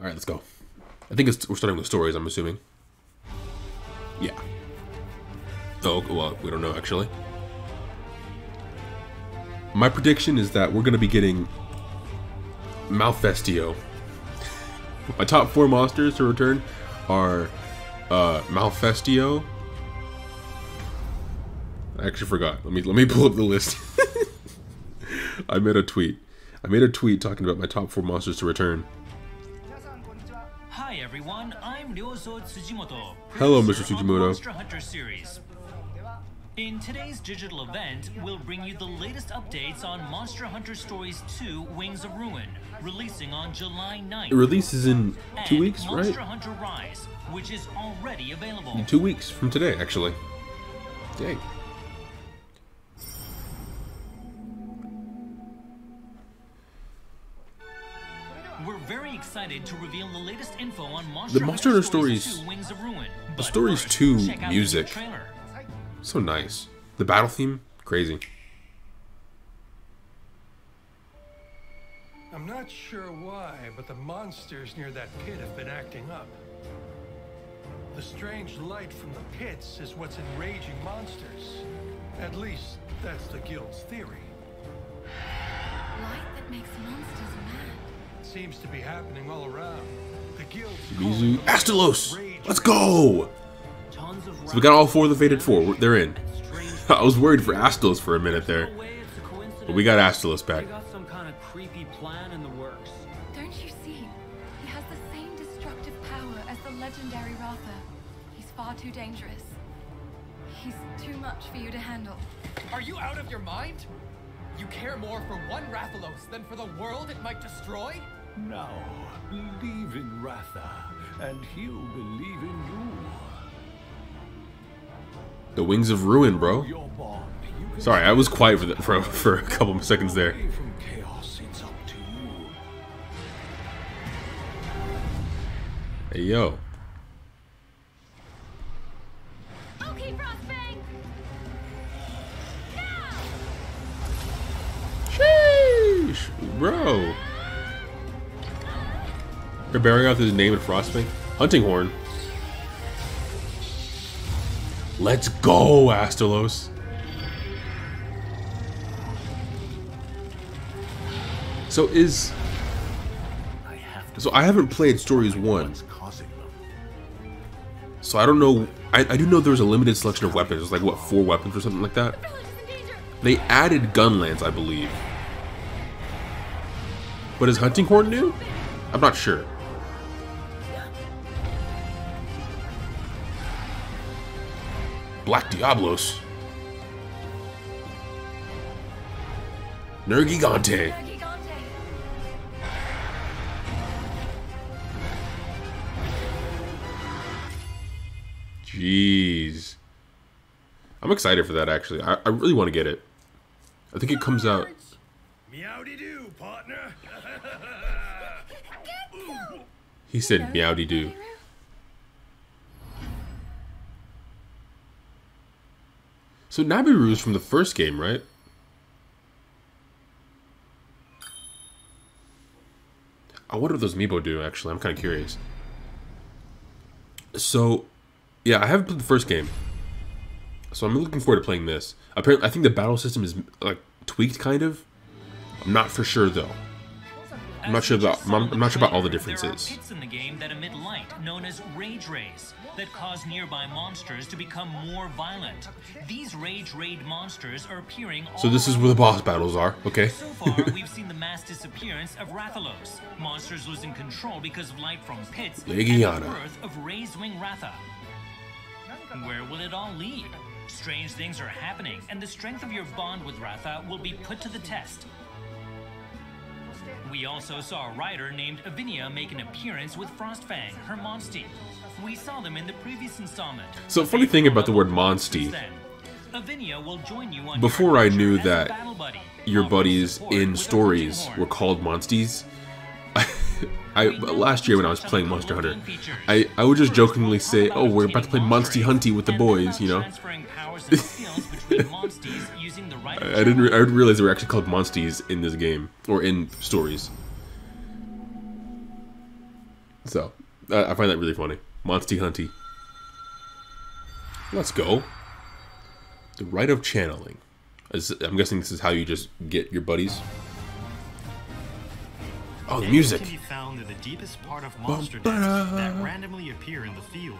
All right, let's go. I think we're starting with stories, I'm assuming. Yeah. Oh, well, we don't know, actually. My prediction is that we're going to be getting Malfestio. My top four monsters to return are Malfestio. I actually forgot. Let me pull up the list. I made a tweet. I made a tweet talking about my top four monsters to return. Hi everyone, I'm Ryozo Tsujimoto. Hello, Mr. Tsujimoto. Monster Hunter series. In today's digital event, we'll bring you the latest updates on Monster Hunter Stories 2 Wings of Ruin, releasing on July 9th. It releases in 2 weeks, right? Monster Hunter Rise, which is already available. In 2 weeks from today, actually. Dang. We're very excited to reveal the latest info on Monster Hunter Stories 2 Wings of Ruin. The Stories 2 music. So nice. The battle theme? Crazy. I'm not sure why, but the monsters near that pit have been acting up. The strange light from the pits is what's enraging monsters. At least, that's the guild's theory. Light that makes monsters mad. Seems to be happening all around. The guild. Mizu. Astalos! Let's go! So we got all four of the Fated Four. They're in. I was worried for Astalos for a minute there. But we got Astalos back. Don't you see? He has the same destructive power as the legendary Ratha. He's far too dangerous. He's too much for you to handle. Are you out of your mind? You care more for one Rathalos than for the world it might destroy? No, believe in Ratha, and he'll believe in you. The Wings of Ruin, bro. Sorry, I was quiet for, for a couple of seconds there. Hey, yo. Okay, Frostfang. Sheesh, bro. They're bearing out his name in Frostfang. Hunting Horn. Let's go, Astalos. So I haven't played Stories 1. So I don't know. I do know there was a limited selection of weapons. It was like, what, 4 weapons or something like that? They added Gunlance, I believe. But is Hunting Horn new? I'm not sure. Black Diablos. Nergigante. Jeez. I'm excited for that, actually. I really want to get it. I think it comes out. Meow-de-doo, partner. He said meow-de-doo. So Nabiru's from the first game, right? I wonder what those Meebo do, actually. I'm kind of curious. So, yeah, I haven't played the first game. So I'm looking forward to playing this. Apparently, I think the battle system is, like, tweaked, kind of. I'm not for sure, though. I'm not sure about all the differences. There are pits in the game that emit light, known as rage rays, that cause nearby monsters to become more violent. These rage raid monsters are appearing. So this is where the boss battles are. Okay. So far, we've seen the mass disappearance of Rathalos, monsters losing control because of light from pits, and the birth of Razewing Ratha. Where will it all lead? Strange things are happening, and the strength of your bond with Ratha will be put to the test. We also saw a rider named Avinia make an appearance with Frostfang, her Monstie. We saw them in the previous installment. So, funny thing about the word Monstie. Avinia will join you on before I knew that your buddies in stories were called Monsties, last year when I was playing Monster Hunter, I would just jokingly say, oh, we're about to play Monstie Hunty with the boys, you know? I didn't realize they were actually called Monsties in this game, or in stories. So, I find that really funny. Monsty Hunty. Let's go. The Rite of Channeling. I'm guessing this is how you just get your buddies. Oh, the music! Can be found in the deepest part of monster nests that randomly appear in the field.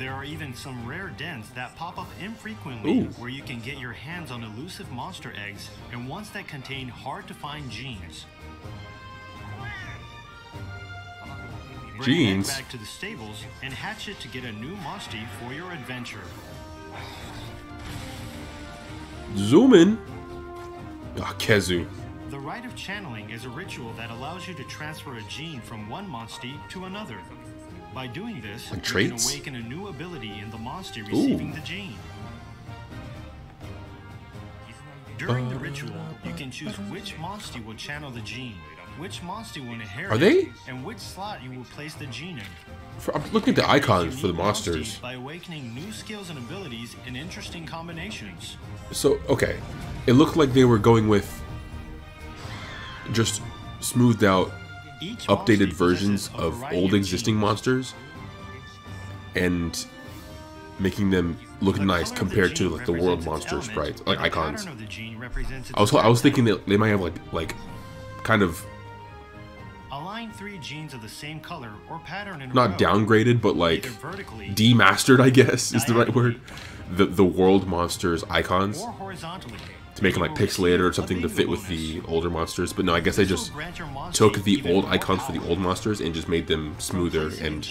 There are even some rare dens that pop up infrequently, where you can get your hands on elusive monster eggs and ones that contain hard-to-find genes. Bring back to the stables and hatch it to get a new monstie for your adventure. Zoom in. Ah, Kezu. The rite of channeling is a ritual that allows you to transfer a gene from one monstie to another. By doing this, you can awaken a new ability in the monster receiving the gene. During the ritual, you can choose which monster will channel the gene, which monster will inherit, and which slot you will place the gene in. I'm looking at the icons for the monsters. By awakening new skills and abilities in interesting combinations. So, okay. It looked like they were going with just smoothed out updated versions of old existing monsters and making them look nice compared to like the world monster sprites, like icons. I was thinking that they might have like kind of align three genes of the same color or pattern in not downgraded, but like demastered, I guess is the right word. The world monsters icons. To make them like pixelated or something to fit with the older monsters, but no, I guess they just took the old icons for the old monsters and just made them smoother and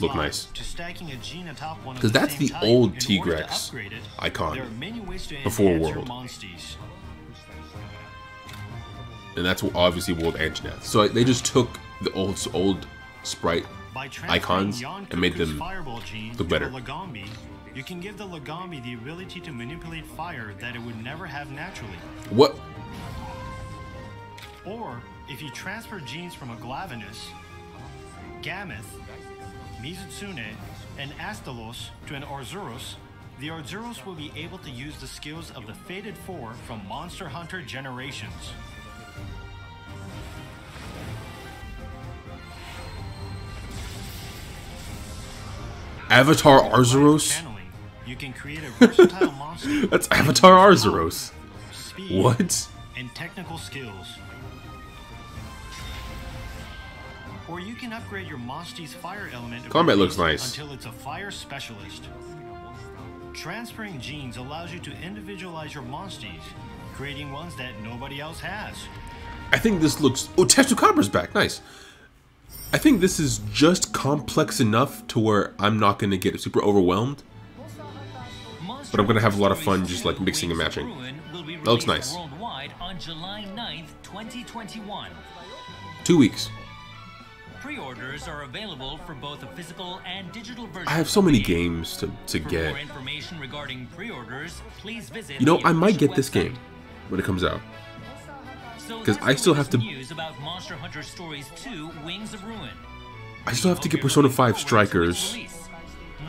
look nice. Because that's the old Tigrex icon before World, and that's obviously World Anjanath. So they just took the old sprite icons and made them look better. You can give the Lagombi the ability to manipulate fire that it would never have naturally. What? Or, if you transfer genes from a Glavinus, Gameth, Mizutsune, and Astalos to an Arzuros, the Arzuros will be able to use the skills of the Fated Four from Monster Hunter Generations. Avatar Arzuros? You can create a versatile monster. That's Avatar Arzuros. What? And technical skills. Or you can upgrade your monster's fire element. Combat looks nice. Until it's a fire specialist. Transferring genes allows you to individualize your monsters, creating ones that nobody else has. I think this looks. Oh, Tetsukabra's back. Nice. I think this is just complex enough to where I'm not going to get super overwhelmed, but I'm going to have a lot of fun just like mixing and matching. That looks nice. On July 9th, 2021. 2 weeks. Pre-orders are available for both a physical and digital version. I have so many games to get. For more information regarding pre-orders, please visit I might get this game when it comes out. Because I still have to. News about Monster Hunter Stories 2 Wings of Ruin. I still have to get Persona 5 Strikers.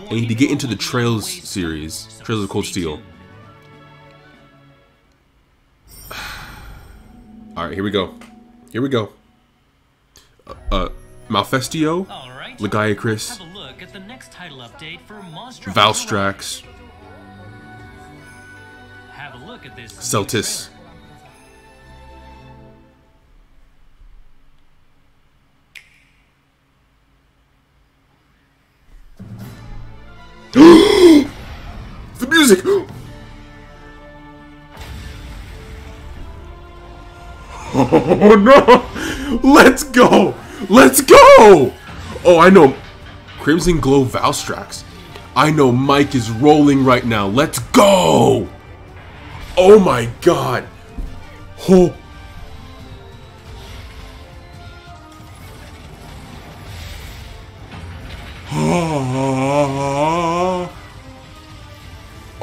And to get into the Trails series, Trails of Cold Steel. Alright, here we go. Here we go. Malfestio, Lagiacris, Valstrax, Celtis. The music. Oh no! Let's go! Let's go! Oh, I know. Crimson Glow Valstrax. I know Mike is rolling right now. Let's go! Oh my god! Oh.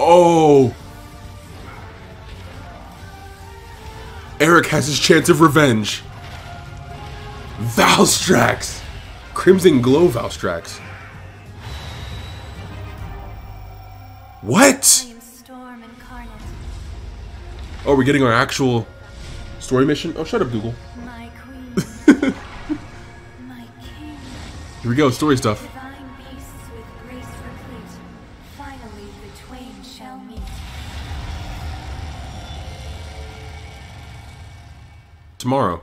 Oh, Eric has his chance of revenge. Valstrax, Crimson Glow Valstrax. What? Oh, we're getting our actual Story mission? Oh, shut up, Google. My queen. My king. Here we go, story stuff. Tomorrow.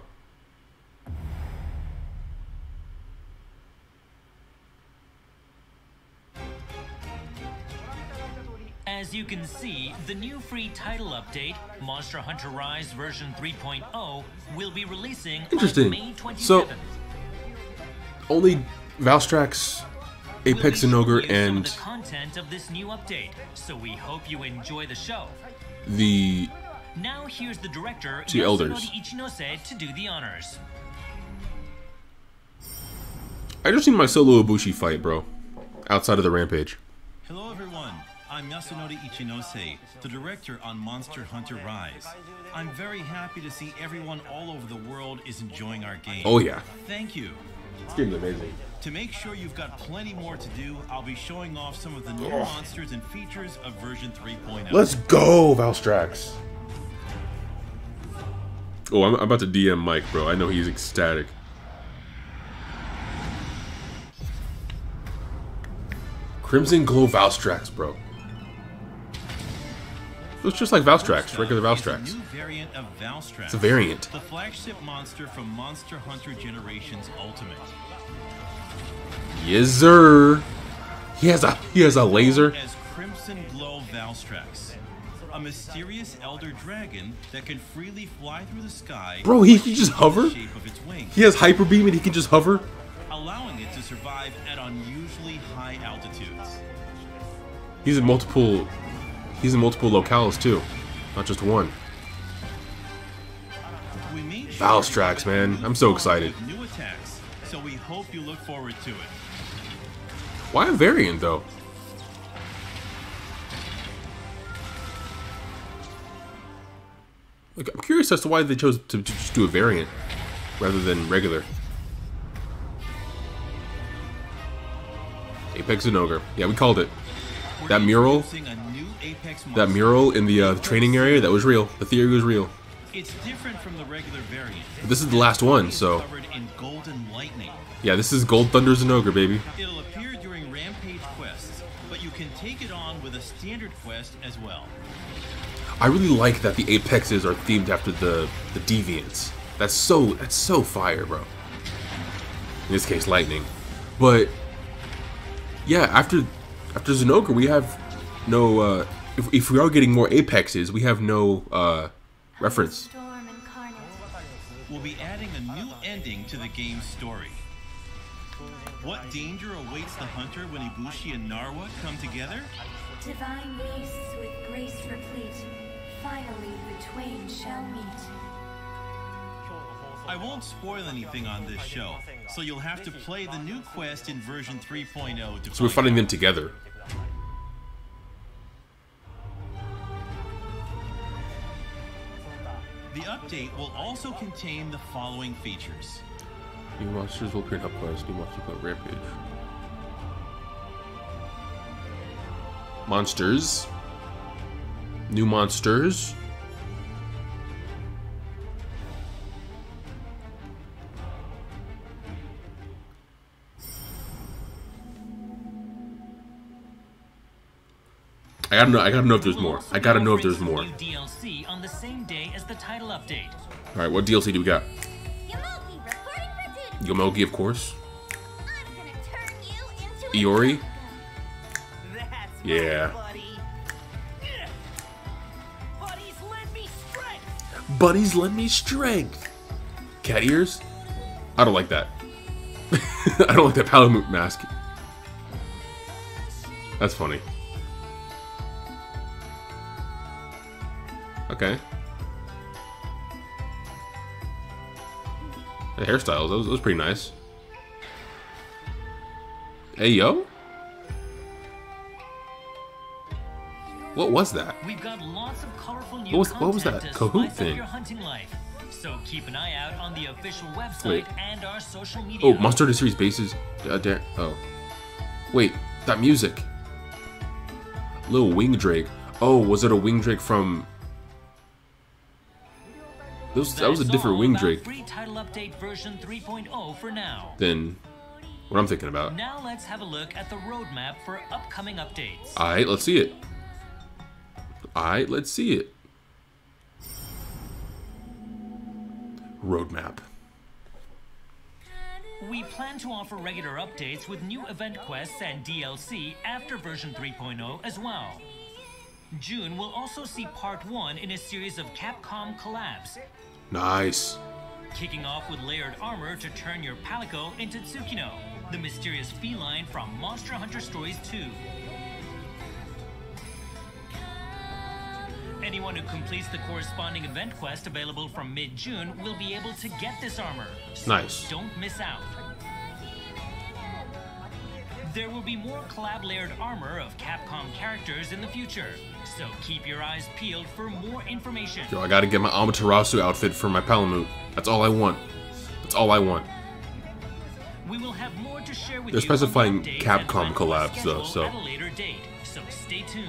As you can see, the new free title update, Monster Hunter Rise version 3.0, will be releasing on May 27th. So, only Valstrax, Apex Zinogre, and the content of this new update. So we hope you enjoy the show. Now here's the director, Yasunori Ichinose, to do the honors. I just seen my solo Ibushi fight, bro. Outside of the rampage. Hello everyone, I'm Yasunori Ichinose, the director on Monster Hunter Rise. I'm very happy to see everyone all over the world is enjoying our game. Oh yeah. Thank you. This game is amazing. To make sure you've got plenty more to do, I'll be showing off some of the new monsters and features of version 3.0. Let's go, Valstrax! Oh, I'm about to DM Mike, bro. I know he's ecstatic. Crimson Glow Valstrax, bro. Looks just like Valstrax, regular Valstrax. It's a variant. The flagship monster from Monster Hunter Generations Ultimate. Yes, sir. He has a laser. As Crimson Glow Valstrax. A mysterious elder dragon that can freely fly through the sky. Bro, he can just hover? He has hyper beam and he can just hover? Allowing it to survive at unusually high altitudes. He's in multiple locales too, not just one. Valstrax, man. I'm so excited. New attacks, so we hope you look forward to it. Why a variant though? I'm curious as to why they chose to just do a variant rather than regular. Apex Zinogre. Yeah, we called it. That mural in the training area, that was real. The theory was real. It's different from the regular variant. But this is the last one, so... Yeah, this is Gold Thunder Zinogre, baby. It'll appear during rampage quests, but you can take it on with a standard quest as well. I really like that the Apexes are themed after the Deviants. That's so fire, bro. In this case, lightning. But yeah, after Zinogre, we have no. If we are getting more Apexes, we have no reference. We'll be adding a new ending to the game's story. What danger awaits the hunter when Ibushi and Narwa come together? Divine peace with grace replete. Finally, the twain shall meet. I won't spoil anything on this show, so you'll have to play the new quest in version 3.0. So we're fighting them together. The update will also contain the following features. New monsters will appear in up close. New monsters will rampage. Monsters. New monsters. I gotta know if there's more. DLC on the same day as the title update. All right, what DLC do we got? Yomogi reporting for duty. Yomogi, of course. I'm gonna turn you into Iori. That's yeah. Buddies lend me strength. Cat ears? I don't like that. I don't like that Palamute mask. That's funny. Okay. The hairstyles, that was pretty nice. Hey yo? What was that? We've got lots of colorful new what was that Kahoot thing? So keep an eye out on the official website and our social media. Oh, Monster Hunter Series bases. Oh. Wait, that music. Little Wingdrake. Oh, was it a Wingdrake from that was a different Wingdrake than what I'm thinking about. Now let's have a look at the roadmap for upcoming updates. Alright, let's see it. Roadmap. We plan to offer regular updates with new event quests and DLC after version 3.0 as well. June will also see part 1 in a series of Capcom collabs. Nice. Kicking off with layered armor to turn your Palico into Tsukino, the mysterious feline from Monster Hunter Stories 2. Anyone who completes the corresponding event quest available from mid-June will be able to get this armor. So nice. Don't miss out. There will be more collab layered armor of Capcom characters in the future, so keep your eyes peeled for more information. Yo, I gotta get my Amaterasu outfit for my Palamute. That's all I want. We will have more to share with you. They're specifying Capcom collabs though, so at a later date, so stay tuned.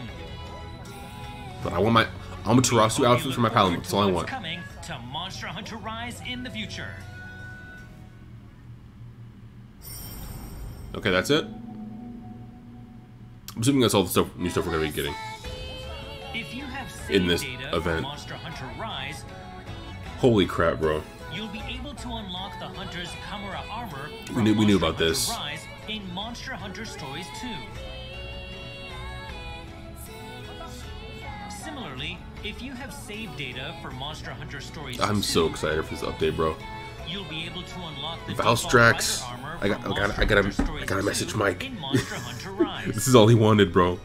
But I want my Amaterasu outfit for my Palamute. That's all I want. Coming to Monster Hunter Rise in the future. Okay, that's it. I'm assuming that's all the stuff, new stuff we're going to be getting in this event. Holy crap, bro. You'll be able to unlock the Hunter's Kamura armor. We knew about this. In Monster Hunter Stories 2. Similarly, if you have saved data for Monster Hunter Stories 2, I'm so excited for this update, bro. You'll be able to unlock the Valstrax. I gotta message Mike. This is all he wanted, bro.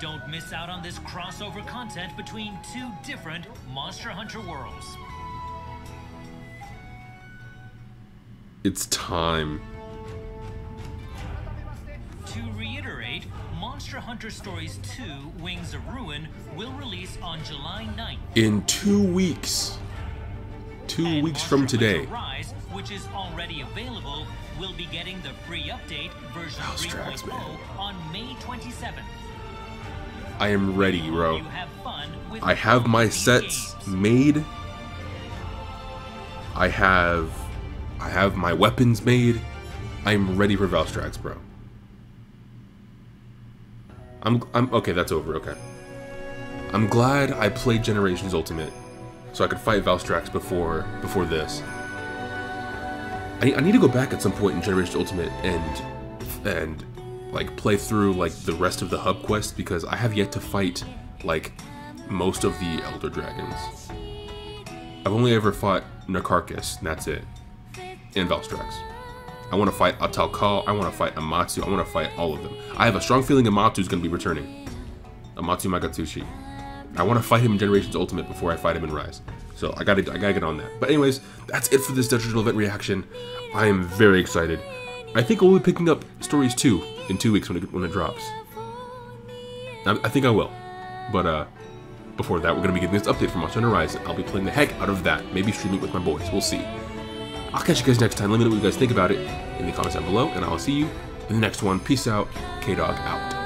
Don't miss out on this crossover content between two different Monster Hunter worlds. It's time. To reiterate, Monster Hunter Stories 2 Wings of Ruin will release on July 9th. In 2 weeks. 2 weeks from today. Rise, which is already available, will be getting the free update version 3.0 on May 27th. I am ready, bro. I have my sets made. I have my weapons made. I'm ready for Valstrax, bro. I'm okay, that's over, okay. I'm glad I played Generations Ultimate, so I could fight Valstrax before this. I need to go back at some point in Generations Ultimate and like play through like the rest of the hub quest, because I have yet to fight like most of the Elder Dragons. I've only ever fought Narcarchus, and that's it. And Valstrax. I want to fight Atalkal, I want to fight Amatsu, I want to fight all of them. I have a strong feeling Amatsu's going to be returning. Amatsu Magatsushi. I want to fight him in Generations Ultimate before I fight him in Rise. So I gotta get on that. But anyways, that's it for this digital event reaction. I am very excited. I think I'll be picking up Stories 2 in 2 weeks when it drops. I think I will. But before that, we're gonna be getting this update from Monster Hunter Rise. I'll be playing the heck out of that. Maybe stream it with my boys. We'll see. I'll catch you guys next time. Let me know what you guys think about it in the comments down below, and I'll see you in the next one. Peace out. K-Dog out.